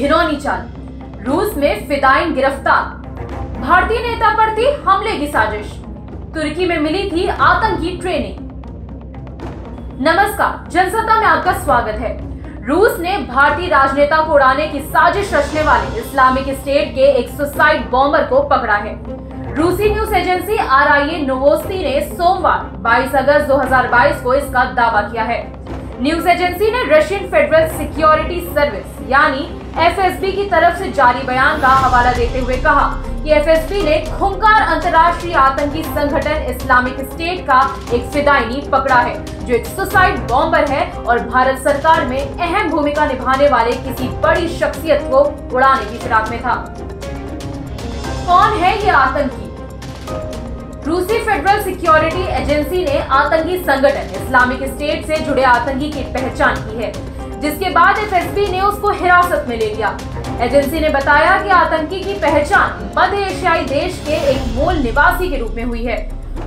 घिरौनी चाल, रूस में फिदायीन गिरफ्तार, भारतीय नेता पर थी हमले की साजिश, तुर्की में मिली थी आतंकी ट्रेनिंग। नमस्कार, जनसत्ता में आपका स्वागत है। रूस ने भारतीय राजनेता को उड़ाने की साजिश रचने वाले इस्लामिक स्टेट के एक सुसाइड बॉम्बर को पकड़ा है। रूसी न्यूज एजेंसी आरआईए ने सोमवार 22 अगस्त 2022 को इसका दावा किया है। न्यूज एजेंसी ने रशियन फेडरल सिक्योरिटी सर्विस यानी एफएसबी की तरफ से जारी बयान का हवाला देते हुए कहा कि एफएसबी ने खुंखार अंतर्राष्ट्रीय आतंकी संगठन इस्लामिक स्टेट का एक फिदायनी पकड़ा है, जो एक सुसाइड बॉम्बर है और भारत सरकार में अहम भूमिका निभाने वाले किसी बड़ी शख्सियत को उड़ाने की फिराक में था। कौन है ये आतंकी? रूसी फेडरल सिक्योरिटी एजेंसी ने आतंकी संगठन इस्लामिक स्टेट से जुड़े आतंकी की पहचान की है, जिसके बाद एफएसबी ने उसको हिरासत में ले लिया। एजेंसी ने बताया कि आतंकी की पहचान मध्य एशियाई देश के एक मूल निवासी के रूप में हुई है।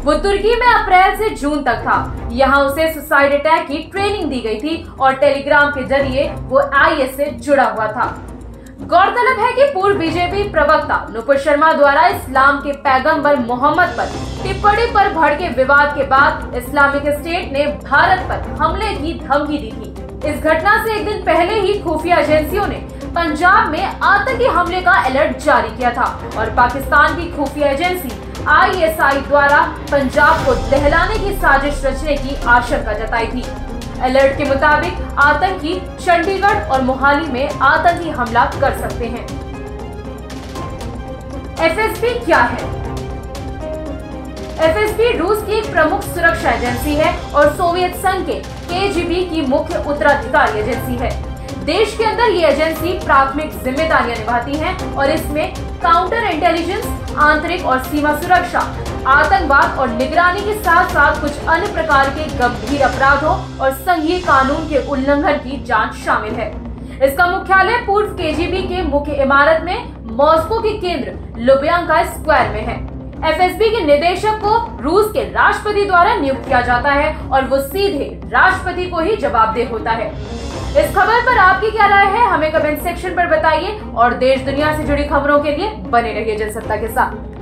वो तुर्की में अप्रैल से जून तक था। यहाँ उसे सुसाइड अटैक की ट्रेनिंग दी गई थी और टेलीग्राम के जरिए वो आईएस से जुड़ा हुआ था। गौरतलब है कि पूर्व बीजेपी प्रवक्ता नुपुर शर्मा द्वारा इस्लाम के पैगंबर मोहम्मद पर टिप्पणी पर भड़के विवाद के बाद इस्लामिक स्टेट ने भारत पर हमले की धमकी दी थी। इस घटना से एक दिन पहले ही खुफिया एजेंसियों ने पंजाब में आतंकी हमले का अलर्ट जारी किया था और पाकिस्तान की खुफिया एजेंसी आईएसआई द्वारा पंजाब को दहलाने की साजिश रचने की आशंका जताई थी। अलर्ट के मुताबिक आतंकी चंडीगढ़ और मोहाली में आतंकी हमला कर सकते हैं। एफएसबी क्या है? एफएसबी रूस की एक प्रमुख सुरक्षा एजेंसी है और सोवियत संघ के केजीबी की मुख्य उत्तराधिकारी एजेंसी है। देश के अंदर ये एजेंसी प्राथमिक जिम्मेदारियां निभाती है और इसमें काउंटर इंटेलिजेंस, आंतरिक और सीमा सुरक्षा, आतंकवाद और निगरानी के साथ साथ कुछ अन्य प्रकार के गंभीर अपराधों और संघीय कानून के उल्लंघन की जांच शामिल है। इसका मुख्यालय पूर्व केजीबी के मुख्य इमारत में मॉस्को के केंद्र लुब्यांका स्क्वायर में है। एफएसबी के निदेशक को रूस के राष्ट्रपति द्वारा नियुक्त किया जाता है और वो सीधे राष्ट्रपति को ही जवाबदेह होता है। इस खबर पर आपकी क्या राय है, हमें कमेंट सेक्शन पर बताइए और देश दुनिया से जुड़ी खबरों के लिए बने रहिए जनसत्ता के साथ।